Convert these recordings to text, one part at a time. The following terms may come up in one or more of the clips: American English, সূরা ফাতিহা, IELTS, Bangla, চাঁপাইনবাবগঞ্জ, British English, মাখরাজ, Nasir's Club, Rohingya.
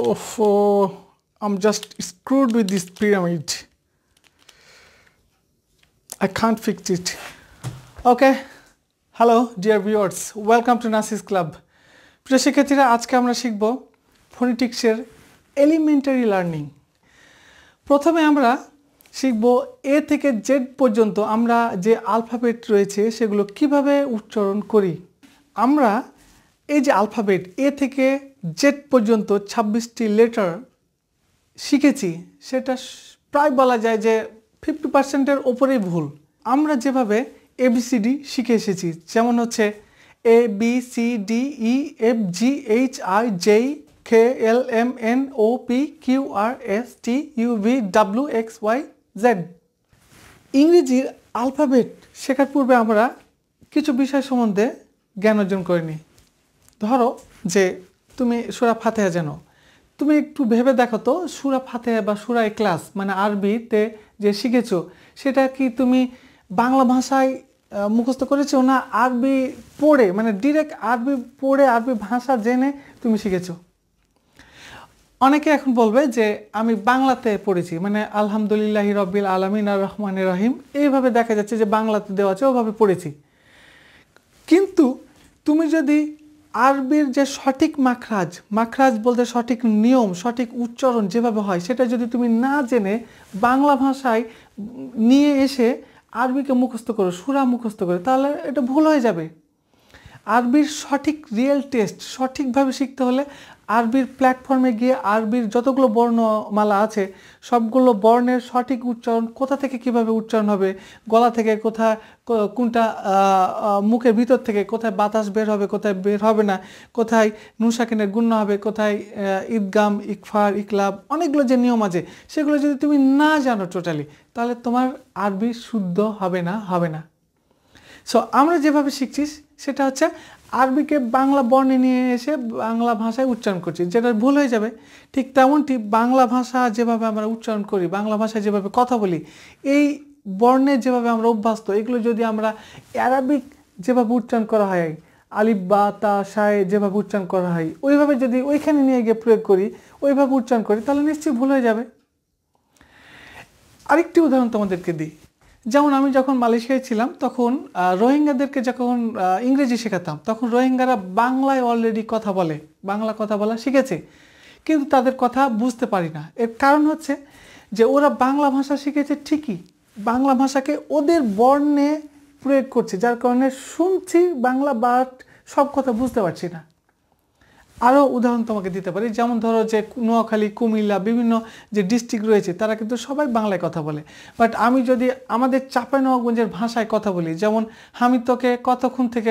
Oh, I'm just screwed with this pyramid. I can't fix it. Okay. Hello, dear viewers. Welcome to Nasir's Club. প্রিয় শিক্ষার্থীরা আজকে আমরা শিখব ফোনেটিক্সের elementary learning. প্রথমে আমরা শিখব এ থেকে জেড পর্যন্ত আমরা যে অ্যালফাবেট রয়েছে সেগুলো কিভাবে উচ্চারণ করি। আমরা এই যে অ্যালফাবেট এ থেকে জেড পর্যন্ত 26টি লেটার শিখেছি সেটা প্রায় বলা যায় যে 50% এর উপরেই ভুল। আমরা যেভাবে এবিসিডি শিখে এসেছি যেমন হচ্ছে A, B, C, D, E, F, G, H, I, J, K, L, M, N, O, P, Q, R, S, T, U, V, W, X, Y, Z ইংরেজির অ্যালফাবেট শেখার পূর্বে আমরা কিছু বিষয় সম্বন্ধে জ্ঞান অর্জন করিনি। ধরো যে তুমি সূরা ফাতিহা জানো, তুমি একটু ভেবে দেখো তো সূরা ফাতিহা বা সূরা ইখলাস মানে আরবিতে যে শিখেছো সেটা কি তুমি বাংলা ভাষায় মুখস্থ করেছো না আরবি পড়ে মানে ডাইরেক্ট আরবি পড়ে আরবি ভাষা জেনে তুমি শিখেছো? অনেকে এখন বলবে যে আমি বাংলাতে পড়েছি মানে আলহামদুলিল্লাহি রাব্বিল আলামিন আর রহমানির রহিম এইভাবে দেখা যাচ্ছে যে বাংলাতে দেওয়া আছে ওভাবে পড়েছি, কিন্তু তুমি যদি আরবির যে সঠিক মাখরাজ বলতে সঠিক নিয়ম সঠিক উচ্চারণ যেভাবে হয় সেটা যদি তুমি না জেনে বাংলা ভাষায় নিয়ে এসে আরবিকে মুখস্থ করো সূরা মুখস্থ করে তাহলে এটা ভুল হয়ে যাবে। আরবির সঠিক রিয়েল টেস্ট সঠিকভাবে শিখতে হলে আরবির প্ল্যাটফর্মে গিয়ে আরবির যতগুলো বর্ণমালা আছে সবগুলো বর্ণের সঠিক উচ্চারণ কোথা থেকে কিভাবে উচ্চারণ হবে, গলা থেকে কোথা কোনটা মুখের ভিতর থেকে কোথায় বাতাস বের হবে কোথায় বের হবে না, কোথায় নুসাকিনের গুণ হবে, কোথায় ইদগাম ইকফার ইকলাব অনেকগুলো যে নিয়ম আছে সেগুলো যদি তুমি না জানো টোটালি তাহলে তোমার আরবি শুদ্ধ হবে না। সো আমরা যেভাবে শিখছিস সেটা হচ্ছে আরবিকে বাংলা বর্ণে নিয়ে এসে বাংলা ভাষায় উচ্চারণ করছি যেটা ভুল হয়ে যাবে। ঠিক তেমনটি বাংলা ভাষা যেভাবে আমরা উচ্চারণ করি বাংলা ভাষায় যেভাবে কথা বলি এই বর্ণে যেভাবে আমরা অভ্যস্ত এগুলো যদি আমরা আরবিক যেভাবে উচ্চারণ করা হয় আলিফ বা তা শায়ে যেভাবে উচ্চারণ করা হয় ওইভাবে যদি ওইখানে নিয়ে গিয়ে প্রয়োগ করি ওইভাবে উচ্চারণ করি তাহলে নিশ্চয়ই ভুল হয়ে যাবে। আরেকটি উদাহরণ তোমাদেরকে দিই, যেমন আমি যখন মালয়েশিয়ায় ছিলাম তখন রোহিঙ্গাদেরকে যখন ইংরেজি শেখাতাম তখন রোহিঙ্গারা বাংলায় অলরেডি কথা বলে বাংলা কথা বলা শিখেছে কিন্তু তাদের কথা বুঝতে পারি না। এর কারণ হচ্ছে যে ওরা বাংলা ভাষা শিখেছে ঠিকই বাংলা ভাষাকে ওদের বর্ণে প্রয়োগ করছে যার কারণে শুনছি বাংলা বাট সব কথা বুঝতে পারছি না। আরও উদাহরণ তোমাকে দিতে পারি, যেমন ধরো যে নোয়াখালী কুমিল্লা বিভিন্ন যে ডিস্ট্রিক্ট রয়েছে তারা কিন্তু সবাই বাংলায় কথা বলে, বাট আমি যদি আমাদের চাঁপাইনবাবগঞ্জের ভাষায় কথা বলি যেমন আমি তোকে কতক্ষণ থেকে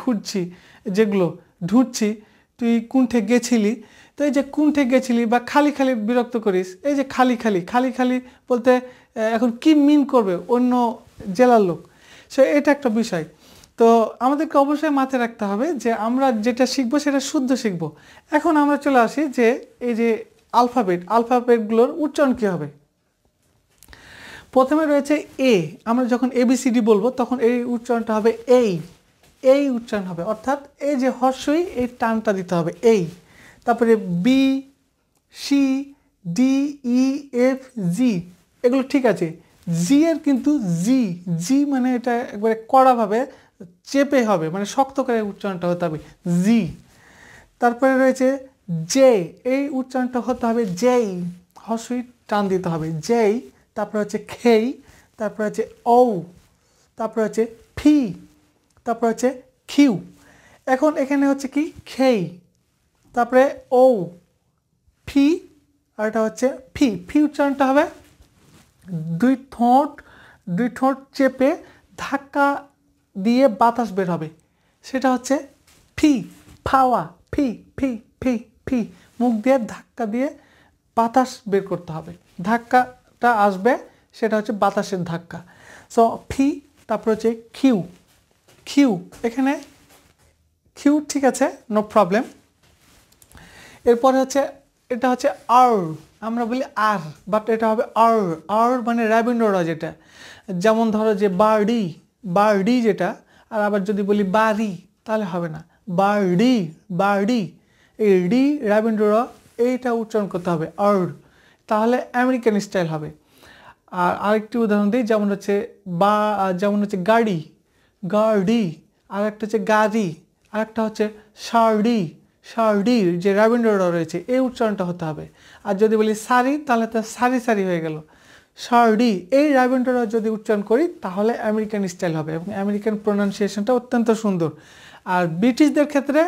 খুঁজছি যেগুলো ঢুঁড়ছি তুই কুণ্ঠে গেছিলি, তো এই যে কুণ্ঠে গেছিলি বা খালি খালি বিরক্ত করিস এই যে খালি খালি বলতে এখন কি মিন করবে অন্য জেলার লোক, সো এটা একটা বিষয়। তো আমাদেরকে অবশ্যই মাথায় রাখতে হবে যে আমরা যেটা শিখবো সেটা শুদ্ধ শিখবো। এখন আমরা চলে আসি যে এই যে অ্যালফাবেটগুলোর উচ্চারণ কী হবে। প্রথমে রয়েছে এ, আমরা যখন এবিসিডি বলবো তখন এই উচ্চারণটা হবে এই উচ্চারণ হবে অর্থাৎ এই যে হর্ষই এই টানটা দিতে হবে এই। তারপরে B, C, D, E, F, G এগুলো ঠিক আছে, জি এর কিন্তু জি মানে এটা একবারে কড়াভাবে চেপে হবে মানে শক্ত করে উচ্চারণটা হতে হবে জি। তারপরে রয়েছে জে, এই উচ্চারণটা হতে হবে জেই হর্ষই টান দিতে হবে জেই। তারপরে হচ্ছে খেই, তারপরে হচ্ছে ও, তারপরে হচ্ছে ফি, তারপরে হচ্ছে খিউ। এখন এখানে হচ্ছে কি খেই তারপরে ও ফি আর এটা হচ্ছে ফি। ফি উচ্চারণটা হবে দুই ঠোঁট চেপে ধাক্কা দিয়ে বাতাস বের হবে সেটা হচ্ছে ফি ফাওয়া ফি ফি ফি ফি মুখ দিয়ে ধাক্কা দিয়ে বাতাস বের করতে হবে ধাক্কাটা আসবে সেটা হচ্ছে বাতাসের ধাক্কা সো ফি। তারপর হচ্ছে খিউ খিউ এখানে খিউ ঠিক আছে নো প্রবলেম। এরপরে হচ্ছে এটা হচ্ছে আর, আমরা বলি আর বাট এটা হবে আর আর মানে রবীন্দ্ররা যেটা, যেমন ধরো যে বার্ডি যেটা আর আবার যদি বলি বাড়ি তাহলে হবে না বার্ডি এই ডি রবীন্দ্ররা এইটা উচ্চারণ করতে হবে আর তাহলে আমেরিকান স্টাইল হবে আর আরেকটি উদাহরণ দেই যেমন হচ্ছে বা যেমন হচ্ছে গাড়ি গাড়ি আরেকটা হচ্ছে গাড়ি আরেকটা হচ্ছে শাড়ি শাড়ি যে রবীন্দ্র রয়েছে এই উচ্চারণটা হতে হবে আর যদি বলি সারি তাহলে তা সারি সারি হয়ে গেল শাড়ি এই রবীন্দ্র যদি উচ্চারণ করি তাহলে আমেরিকান স্টাইল হবে এবং আমেরিকান প্রোনাউন্সিয়েশনটা অত্যন্ত সুন্দর আর ব্রিটিশদের ক্ষেত্রে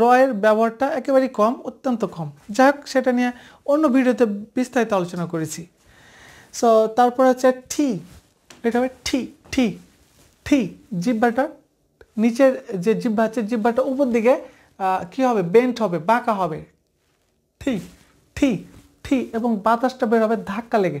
রয়ের ব্যবহারটা একেবারে কম অত্যন্ত কম যাক সেটা নিয়ে অন্য ভিডিওতে বিস্তারিত আলোচনা করেছি সো তারপর আছে টি এটা হবে টি টি টি জিহ্বাটা নিচের যে জিহ্বা আছে জিহ্বাটা উপর দিকে কি হবে বেন্ট হবে বাঁকা হবে টি টি টি এবং বাতাসটা বের হবে ধাক্কা লেগে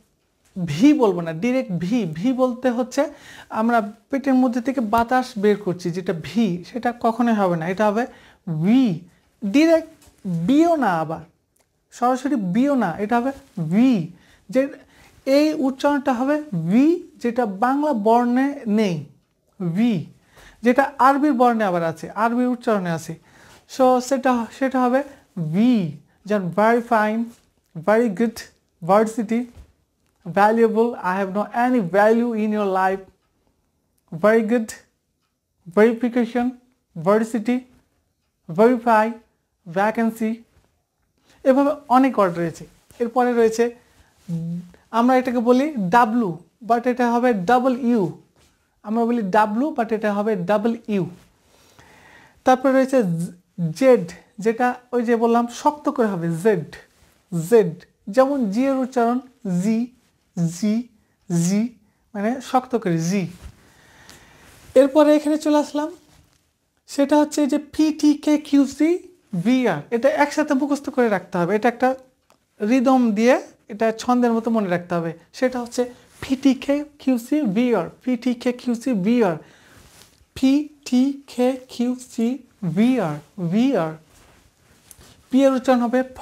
ভি বলবো না ডাইরেক্ট ভি ভি বলতে হচ্ছে আমরা পেটের মধ্যে থেকে বাতাস বের করছি যেটা ভি সেটা কখনোই হবে না এটা হবে ভি ডাইরেক্ট বিও না আবার সরাসরি বিও না এটা হবে ভি যে এই উচ্চারণটা হবে ভি যেটা বাংলা বর্ণে নেই ভি যেটা আরবির বর্ণে আবার আছে আরবির উচ্চারণে আছে সো সেটা হবে ভি যেমন very fine very good varsity valuable I have no any value in your life very good verification varsity verify vacancy এভাবে অনেক অর্ডার রয়েছে এরপরে রয়েছে আমরা এটাকে বলি w বাট এটা হবে double u আমরা বলি w বাট এটা হবে double u তারপর রয়েছে z যেটা ওই যে বললাম শক্ত করে হবে z z যেমন g এর উচ্চারণ z z z মানে শক্ত করে z এরপরে এখানে চলে আসলাম সেটা হচ্ছে যে PTKQC VR এটা একসাথে মুখস্থ করে রাখতে হবে এটা একটা রিদম দিয়ে এটা ছন্দের মতো মনে রাখতে হবে সেটা হচ্ছে PTKQC VR PTKQC VR PTKQC VR VR P এর উচ্চারণ হবে ফ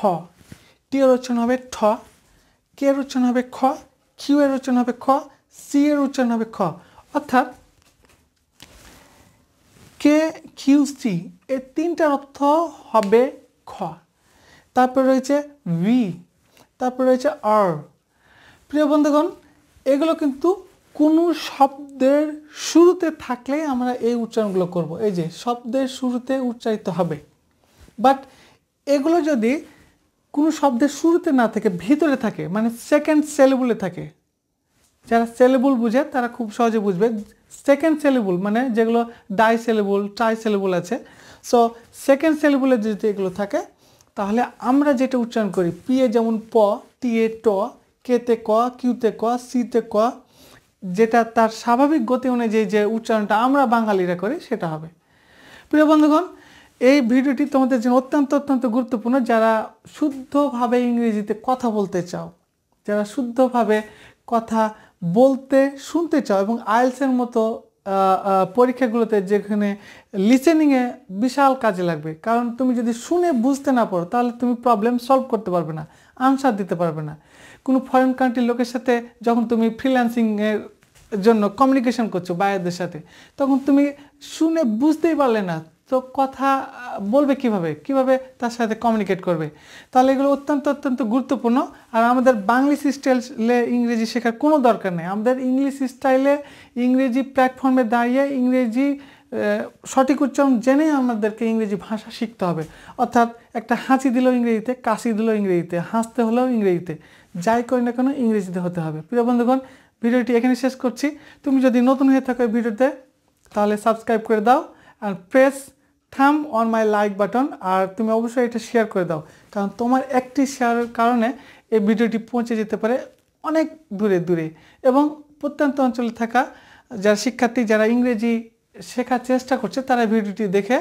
T এর উচ্চারণ হবে ঠ K এর উচ্চারণ হবে খ Q এর উচ্চারণ হবে খ C এর উচ্চারণ হবে খ অর্থাৎ K Q C এই তিনটার অর্থ হবে খ তারপর রয়েছে V তারপর রয়েছে R প্রিয় বন্ধুগণ এগুলো কিন্তু কোনো শব্দের শুরুতে থাকলে আমরা এই উচ্চারণগুলো করব এই যে শব্দের শুরুতে উচ্চারিত হবে বাট এগুলো যদি কোনো শব্দের শুরুতে না থাকে ভিতরে থাকে মানে সেকেন্ড সিলেবলে থাকে যারা সিলেবল বুঝে তারা খুব সহজে বুঝবে সেকেন্ড সিলেবল মানে যেগুলো ডাই সিলেবল ট্রাই সিলেবল আছে সো সেকেন্ড সিলেবলে যদি এগুলো থাকে তাহলে আমরা যেটা উচ্চারণ করি পি এ যেমন প টি এ ট কে তে ক কিউ তে ক সি তে ক যেটা তার স্বাভাবিক গতি অনুযায়ী যে উচ্চারণটা আমরা বাঙালিরা করি সেটা হবে প্রিয় বন্ধুগণ এই ভিডিওটি তোমাদের জন্য অত্যন্ত গুরুত্বপূর্ণ যারা শুদ্ধভাবে ইংরেজিতে কথা বলতে চাও যারা শুদ্ধভাবে কথা বলতে শুনতে চাও এবং IELTS এর মতো পরীক্ষাগুলোতে যেখানে লিসেনিং এ বিশাল কাজে লাগবে কারণ তুমি যদি শুনে বুঝতে না পারো তাহলে তুমি প্রবলেম সলভ করতে পারবে না আনসার দিতে পারবে না কোনো ফরেন কান্ট্রির লোকের সাথে যখন তুমি ফ্রিল্যান্সিং এর জন্য কমিউনিকেশন করছো বাইরের সাথে তখন তুমি শুনে বুঝতেই পারলে না তো কথা বলবে কিভাবে কিভাবে তার সাথে কমিউনিকেট করবে তাহলে এগুলো অত্যন্ত গুরুত্বপূর্ণ আর আমাদের বাংলা স্টাইলে ইংরেজি শেখার কোনো দরকার নেই আমাদের ইংলিশ স্টাইলে ইংরেজি প্ল্যাটফর্মে দাঁড়িয়ে ইংরেজি সঠিক উচ্চারণ জেনে আমাদেরকে ইংরেজি ভাষা শিখতে হবে অর্থাৎ একটা হাঁচি দিলেও ইংরেজিতে কাশি দিলেও ইংরেজিতে হাসতে হলেও ইংরেজিতে যাই করি না কেন ইংরেজিতে হতে হবে প্রিয় বন্ধুগণ ভিডিওটি এখানে শেষ করছি তুমি যদি নতুন হয়ে থাকো এই ভিডিওতে তাহলে সাবস্ক্রাইব করে দাও আর press thumb on my like button আর তুমি অবশ্যই এটা শেয়ার করে দাও কারণ তোমার একটি শেয়ারের কারণে এই ভিডিওটি পৌঁছে যেতে পারে অনেক দূরে দূরে এবং প্রত্যন্ত অঞ্চলে থাকা যারা শিক্ষার্থী যারা ইংরেজি শেখার চেষ্টা করছে তারা ভিডিওটি দেখে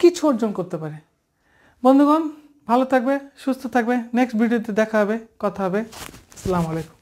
কিছু অর্জন করতে পারে বন্ধুগণ ভালো থাকবে সুস্থ থাকবে নেক্সট ভিডিওতে দেখা হবে কথা হবে আসসালামু আলাইকুম